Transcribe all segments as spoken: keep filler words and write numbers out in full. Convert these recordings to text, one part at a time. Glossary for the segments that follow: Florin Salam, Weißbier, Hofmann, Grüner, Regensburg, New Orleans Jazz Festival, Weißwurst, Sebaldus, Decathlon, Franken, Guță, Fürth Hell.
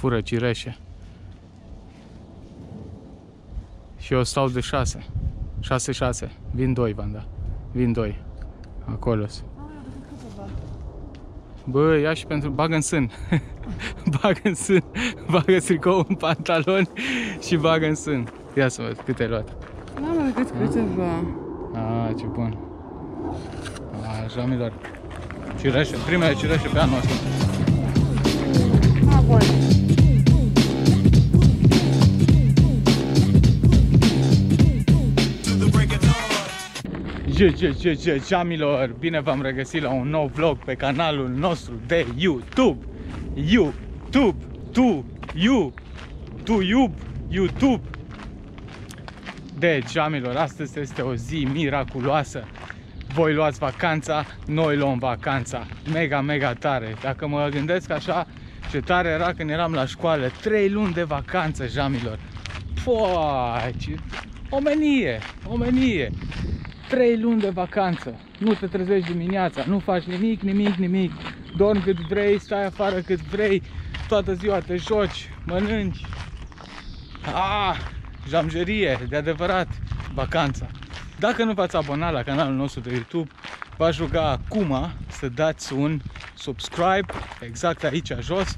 fură cireșe. Și eu stau de șase. șase șase. Vin doi, Vanda. Vin doi. Acolo. Bă, ia și pentru... Bag în sân. Bag în sân. Bagă tricou în pantaloni și bag în sân. Ia să văd cât ai luat. Mamă, cât câteva. A, ce bun. Așa, milor. Cireșe. Primele cireșe pe anul ăsta. A, bun. Ceamilor, bine v-am regăsit la un nou vlog pe canalul nostru de YouTube. YouTube, tu, you, tu, you, YouTube. Deci, ceamilor, astăzi este o zi miraculoasă. Voi luați vacanța, noi luăm vacanța. Mega, mega tare. Dacă mă gândesc așa, ce tare era când eram la școală. Trei luni de vacanță, ceamilor. Poai, ce... omenie, omenie. Trei luni de vacanță, nu te trezești dimineața, nu faci nimic, nimic, nimic. Dormi cât vrei, stai afară cât vrei, toată ziua te joci, mănânci. Ah, jamjerie, de adevărat, vacanța. Dacă nu v-ați abonat la canalul nostru de YouTube, v-aș ruga acum să dați un subscribe, exact aici jos,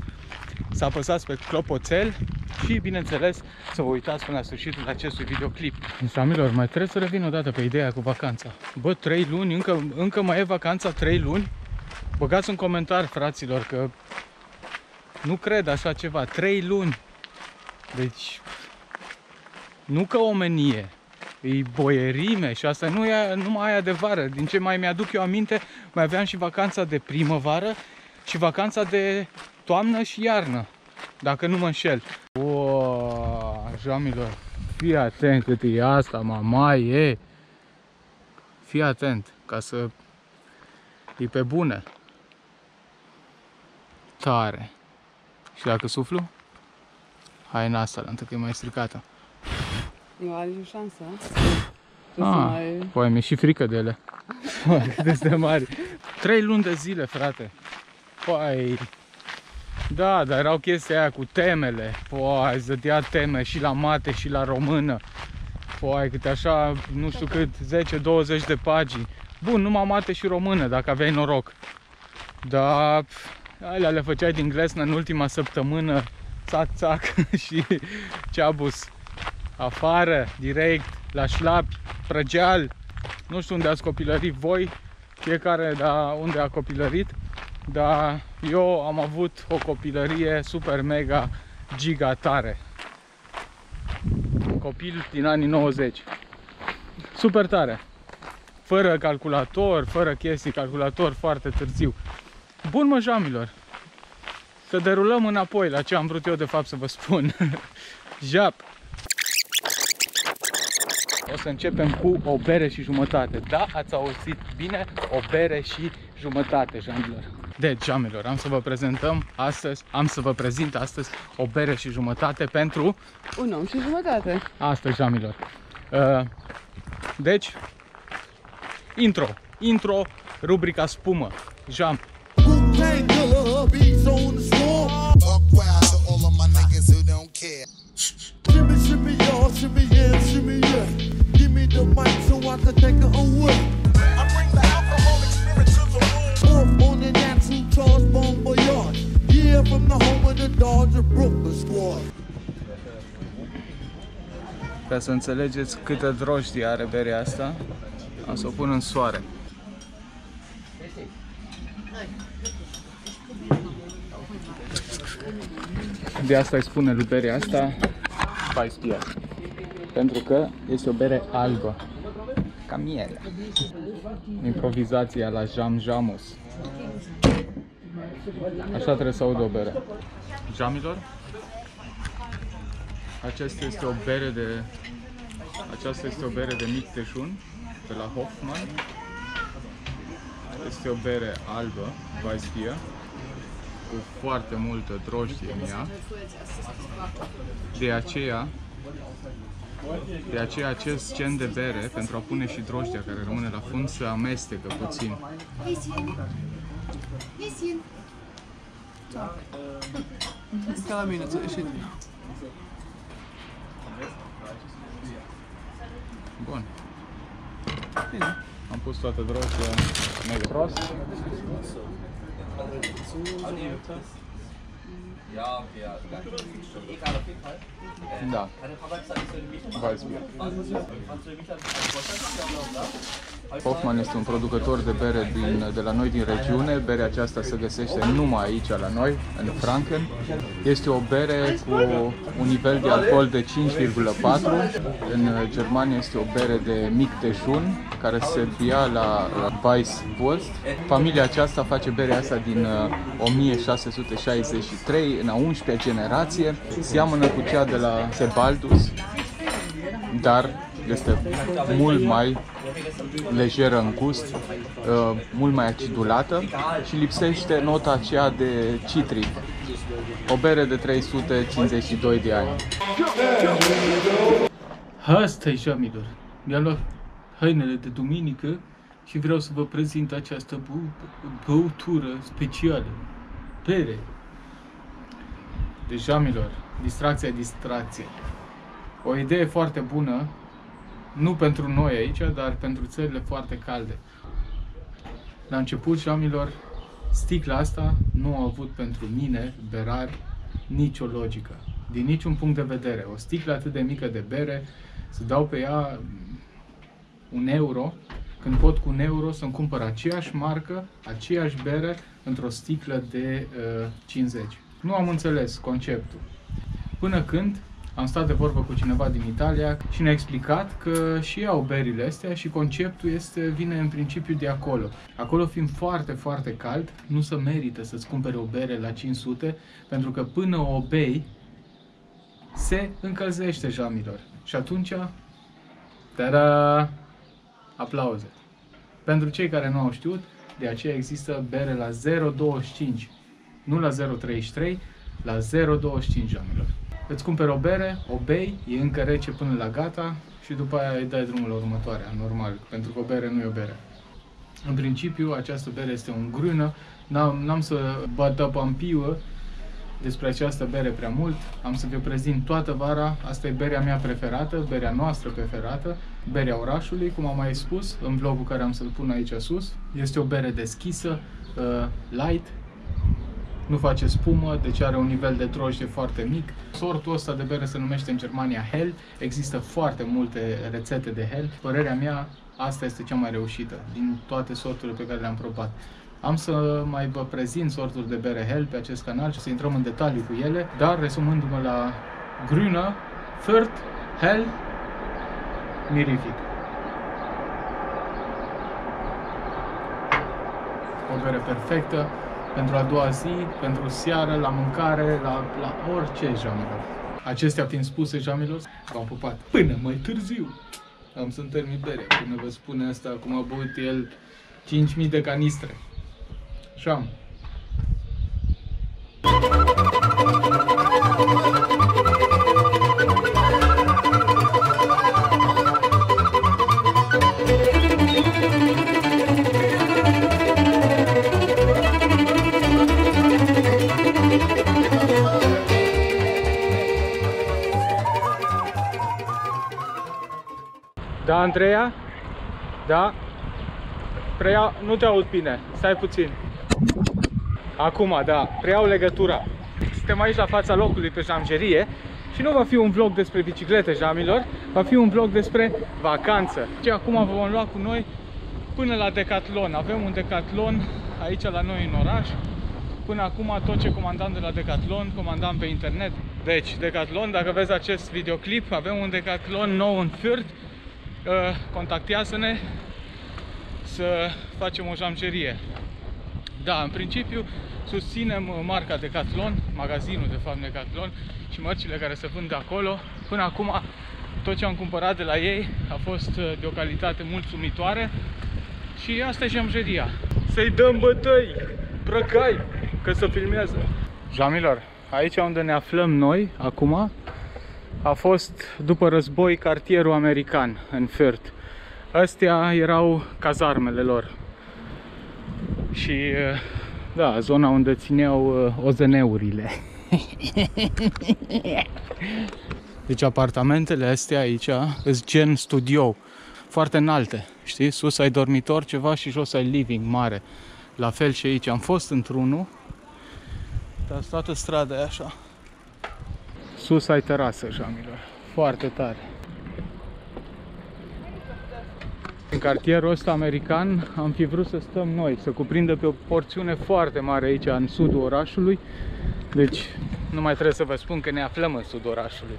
să apăsați pe clopoțel și, bineînțeles, să vă uitați până la sfârșitul acestui videoclip. Familiilor, mai trebuie să revin o dată pe ideea cu vacanța. Bă, trei luni, încă, încă mai e vacanța trei luni? Băgați un comentariu, fraților, că nu cred așa ceva. trei luni. Deci, nu că omenie, e boierime și asta nu, e, nu mai e adevărat. Din ce mai mi-aduc eu aminte, mai aveam și vacanța de primăvară și vacanța de toamnă și iarnă. Dacă nu mă înșel. Wow, jamilor, fii atent cât e asta, mamaie. Fii atent, ca să e pe bune. Tare. Și dacă suflu? Haina asta, pentru că e mai stricată. Nu ai nicio șansă. Ah, mai... Păi, mi-e și frică de ele. Cât de mari. Trei luni de zile, frate. Păi... Da, dar erau chestia aia cu temele. Păi, zădea teme și la mate și la română. Păi, câte așa, nu știu cât, zece douăzeci de pagini. Bun, numai mate și română, dacă aveai noroc. Dar alea le făceai din glesnă în ultima săptămână. Țac, țac și ceabus. Afară, direct, la șlapi, prăgeal. Nu știu unde ați copilărit voi, fiecare, da, unde a copilărit. Dar eu am avut o copilărie super mega giga tare. Copil din anii nouăzeci. Super tare. Fără calculator, fără chestii, calculator foarte târziu. Bun, mă, jamilor. Să derulăm înapoi la ce am vrut eu de fapt să vă spun. Jap. O să începem cu o bere și jumătate. Da, ați auzit bine, o bere și jumătate, jamilor. Deci, jamilor, am să vă prezentăm astăzi, am să vă prezint astăzi o bere și jumătate pentru... Un om și jumătate. Astăzi, jamilor. Uh, deci, intro, intro, rubrica spumă, jam. Ca să înțelegeți câtă drojdie are berea asta, o să o pun în soare. De asta îi spune lui berea asta Spice Beer, pentru că este o bere albă, ca miere. Improvizația la Jam Jamus. Așa trebuie să aud o bere. Jamilor, aceasta este o bere de aceasta este o bere de mic Dejun de la Hofmann. Este o bere albă, Spice Beer, cu foarte multă drojdie în ea. De aceea De aceea acest gen de bere, pentru a pune și drojdia care rămâne la fund, se amestecă puțin. Da. It's got a minute, so it's in. Bun. Bine. Am pus toate droge mega prost. Da. Weißbier. Hofmann este un producător de bere din, de la noi din regiune. Berea aceasta se găsește numai aici la noi, în Franken. Este o bere cu un nivel de alcool de cinci virgulă patru. În Germania este o bere de mic dejun, care se bea la Weißwurst. Familia aceasta face berea asta din o mie șase sute șaizeci și trei, în a unsprezecea generație. Seamănă cu cea de la Sebaldus, dar este mult mai lejeră în gust, mult mai acidulată și lipsește nota aceea de citric. O bere de trei sute cincizeci și doi de ani. Asta-i, jamilor! Mi-am luat hainele de duminică și vreau să vă prezint această băutură specială. Bere! Deci, jamilor, distracție, distracție. O idee foarte bună, nu pentru noi aici, dar pentru țările foarte calde. La început, jamilor, sticla asta nu a avut pentru mine, berari, nicio logică. Din niciun punct de vedere. O sticlă atât de mică de bere, să dau pe ea un euro, când pot cu un euro să-mi cumpăr aceeași marcă, aceeași bere, într-o sticlă de uh, cincizeci. Nu am înțeles conceptul. Până când am stat de vorbă cu cineva din Italia și ne-a explicat că și ei au berile astea și conceptul este, vine în principiu de acolo. Acolo fiind foarte, foarte cald, nu se merită să-ți cumpere o bere la cinci sute, pentru că până o bei, se încălzește, jamilor. Și atunci, tada! Aplauze! Pentru cei care nu au știut, de aceea există bere la zero virgulă douăzeci și cinci, nu la zero virgulă treizeci și trei, la zero virgulă douăzeci și cinci, jamilor. Îți cumperi o bere, o bei, e încă rece până la gata și după aia îi dai drumul la următoarea, normal, pentru că o bere nu e o bere. În principiu, această bere este un Grüner, n-am să bată pampiuă despre această bere prea mult, am să vă prezint toată vara, asta e berea mea preferată, berea noastră preferată, berea orașului, cum am mai spus, în vlogul care am să-l pun aici sus. Este o bere deschisă, uh, light, nu face spumă, deci are un nivel de drojdie foarte mic. Sortul ăsta de bere se numește în Germania Hell. Există foarte multe rețete de Hell. Părerea mea, asta este cea mai reușită din toate sorturile pe care le-am probat. Am să mai vă prezint sorturi de bere Hell pe acest canal și să intrăm în detaliu cu ele, dar resumându-mă la Grüner, Fürth Hell, mirific. O bere perfectă pentru a doua zi, pentru seară, la mâncare, la, la orice, jamilor. Acestea fiind spuse, jamilor, v-am pupat până mai târziu. Am să-mi termin berea, până vă spune asta, cum a băut el cinci mii de canistre. Așa. Da, Andreea? Da? Preiau... Nu te aud bine, stai puțin. Acum, da, preiau legătura. Suntem aici la fața locului pe jamgerie și nu va fi un vlog despre biciclete, jamilor, va fi un vlog despre vacanță. Și acum vă vom lua cu noi până la Decathlon. Avem un Decathlon aici la noi în oraș. Până acum tot ce comandam de la Decathlon, comandam pe internet. Deci, Decathlon, dacă vezi acest videoclip, avem un Decathlon nou în Fürth. Contactează-ne să facem o jamgerie. Da, în principiu susținem marca Decathlon, magazinul de fapt Decathlon și mărcile care se vând de acolo. Până acum tot ce am cumpărat de la ei a fost de o calitate mulțumitoare și asta e jamgeria. Să-i dăm bătăi, brăcai, că se filmează. Jamilor, aici unde ne aflăm noi acum a fost după război cartierul american în Fürth. Astea erau cazarmele lor. Și Da, zona unde țineau O Z N-urile. Deci apartamentele astea aici sunt gen studio, foarte înalte, știi? Sus ai dormitor ceva și jos ai living mare. La fel și aici. Am fost într-unul, dar toată strada e așa. Sus ai terasă, jamilor. Foarte tare. În cartierul ăsta american am fi vrut să stăm noi, să cuprindă pe o porțiune foarte mare aici, în sudul orașului. Deci nu mai trebuie să vă spun că ne aflăm în sudul orașului.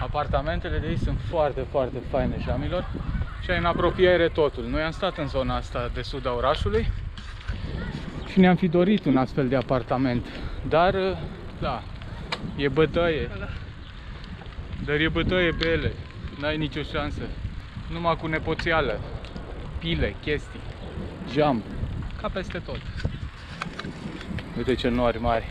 Apartamentele de aici sunt foarte, foarte faine, jamilor. Și ai în apropiere totul. Noi am stat în zona asta de sud a orașului și ne-am fi dorit un astfel de apartament. Dar, da, e bătăie. Dar e bătăie pe ele. N-ai nicio șansă. Numai cu nepoțială, pile, chestii, geam, ca peste tot. Uite ce nori mari.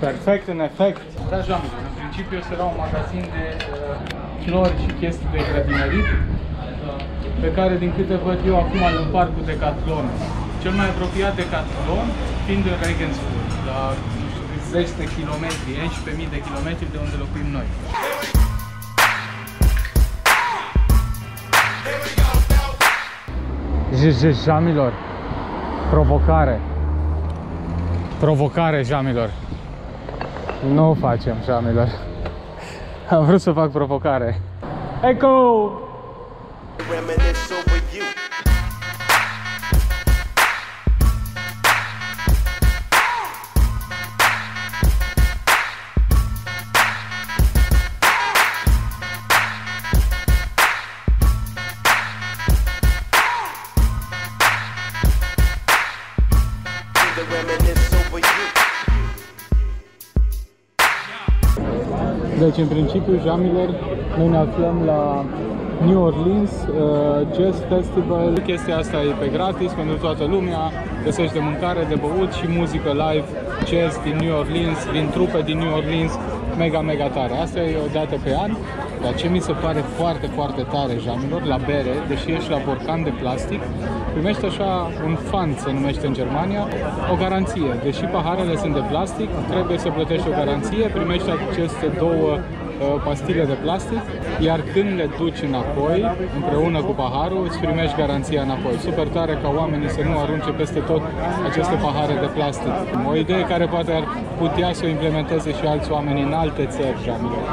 Perfect, în efect. Da, geamul. În principiu ăsta era un magazin de uh, flori și chestii de grădinărit, pe care, din câte văd eu, acum îl împart cu Decathlon. Cel mai apropiat Decathlon fiind în Regensburg, la zeci de kilometri, zece mii de kilometri de unde locuim noi. Jamilor, provocare. Provocare, jamilor. Nu o facem, jamilor. Am vrut să fac provocare. Eco! Reminisce over you. Deci, în principiu, jamilor, noi ne aflăm la New Orleans uh, Jazz Festival. Chestia asta e pe gratis pentru toată lumea. Găsești de mâncare, de băut și muzică live jazz din New Orleans, din trupe din New Orleans. Mega, mega tare. Asta e o dată pe an. Dar ce mi se pare foarte, foarte tare, jamilor, la bere, deși ești la borcan de plastic, primești așa un fan, se numește în Germania, o garanție. Deși paharele sunt de plastic, trebuie să plătești o garanție, primești aceste două pastile de plastic, iar când le duci înapoi, împreună cu paharul, îți primești garanția înapoi. Super tare ca oamenii să nu arunce peste tot aceste pahare de plastic. O idee care poate ar putea să o implementeze și alți oameni în alte țări, jamilor.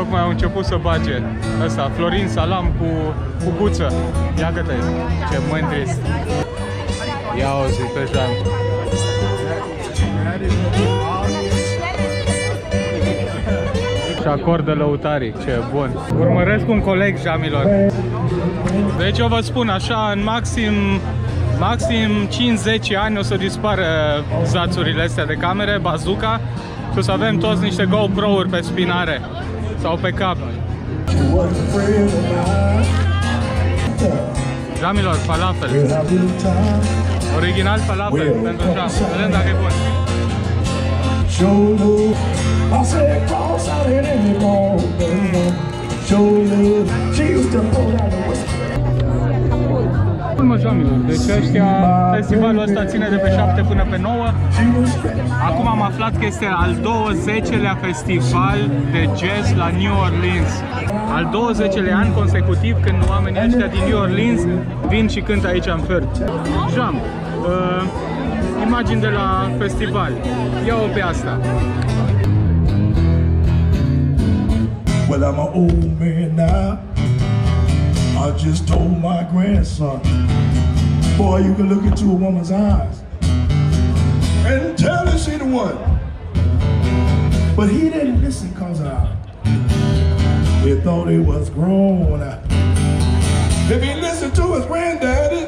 Tocmai au început să bage ăsta, Florin Salam cu, cu Guță. Ia gătă-i, ce mândris! Ia o zi pe jam. Și acordă lăutarii, ce bun! Urmăresc un coleg, jamilor. Deci eu vă spun, așa, în maxim... Maxim cinci zece ani o să dispară zațurile astea de camere, bazuca, și o să avem toți niște GoPro-uri pe spinare sau pe cap. Jamilor, falafel. Original falafel pentru jam. Vedem dacă e bun. Urmă, jamilor, deci ăștia, festivalul ăsta ține de pe șapte până pe nouă. Acum am aflat că este al douăzeci-lea festival de jazz la New Orleans. Al douăzeci-lea an consecutiv când oamenii ăștia din New Orleans vin și cântă aici în Fürth. Jam, uh, imagini de la festival. Ia-o pe asta. Well, I'm an old man now. I just told my grandson, boy, you can look into a woman's eyes and tell her she the one. But he didn't listen because I they thought he was grown. If he listened to his granddaddy,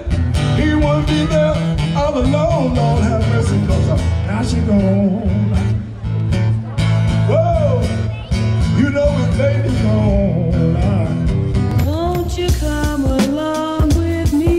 he wouldn't be there all alone. Lord have mercy, because I, now she gone. Whoa, you know his baby's gone. You come along with me.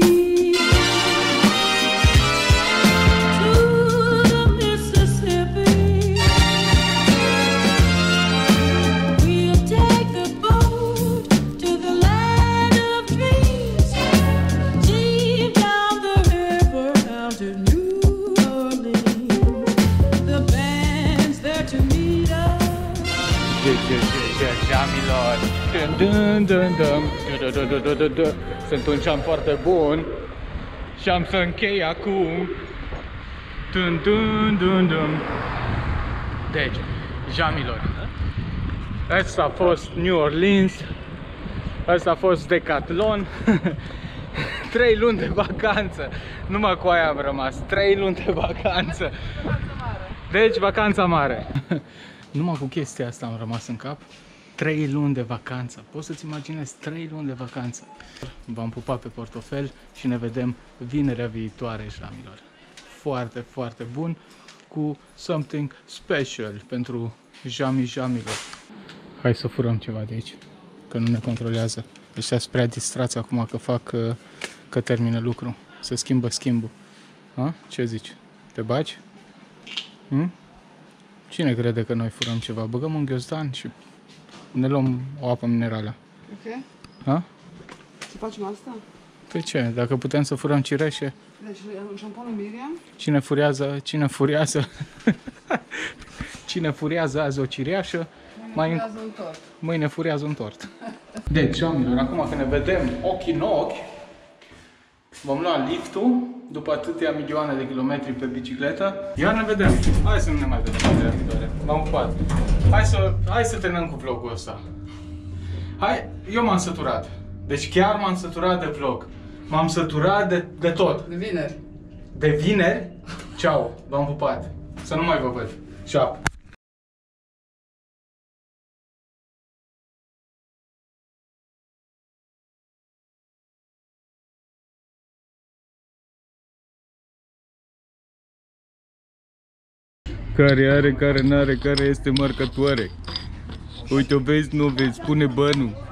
Dun, dun, dun, dun, dun, dun, dun, dun, dun. Sunt un ceam foarte bun și am să închei acum. Dun, dun, dun, dun. Deci, jamilor, asta a fost New Orleans, asta a fost Decathlon. Trei luni de vacanță, numai cu aia am rămas, trei luni de vacanță. Deci, vacanța mare. Numai cu chestia asta am rămas în cap. Trei luni de vacanță. Poți să-ți imaginezi trei luni de vacanță. V-am pupat pe portofel și ne vedem vinerea viitoare, șlamilor. Foarte, foarte bun, cu something special pentru jamii jamilor. Hai să furăm ceva de aici, că nu ne controlează. Ăștia sunt prea distrați acum că fac, că, că termină lucru. Se schimbă schimbul. Ha? Ce zici? Te bagi? Hm? Cine crede că noi furăm ceva? Băgăm un ghiozdan și ne luăm o apă minerală. Ok. Ha? Să facem asta? Păi ce? Dacă putem să furăm cireșe? Deci un șamponul Miriam? Cine furează? Cine furează? Cine furează azi o cireașă? Mâine mai... furează un tort. Mâine furează un tort. Deci, oamenilor, acum că ne vedem ochi în ochi, vom lua liftul după atâtea milioane de kilometri pe bicicletă. Iar ne vedem. Hai să nu ne mai vedem. M-am pupat. Hai să, hai să terminăm cu vlogul ăsta. Hai, eu m-am săturat. Deci chiar m-am săturat de vlog. M-am săturat de, de tot. De vineri. De vineri? Ceau, v-am pupat. Să nu mai vă văd. Ceau. Care are, care n-are, care este marcătoare. Uite, o vezi, nu o vezi, pune bănul.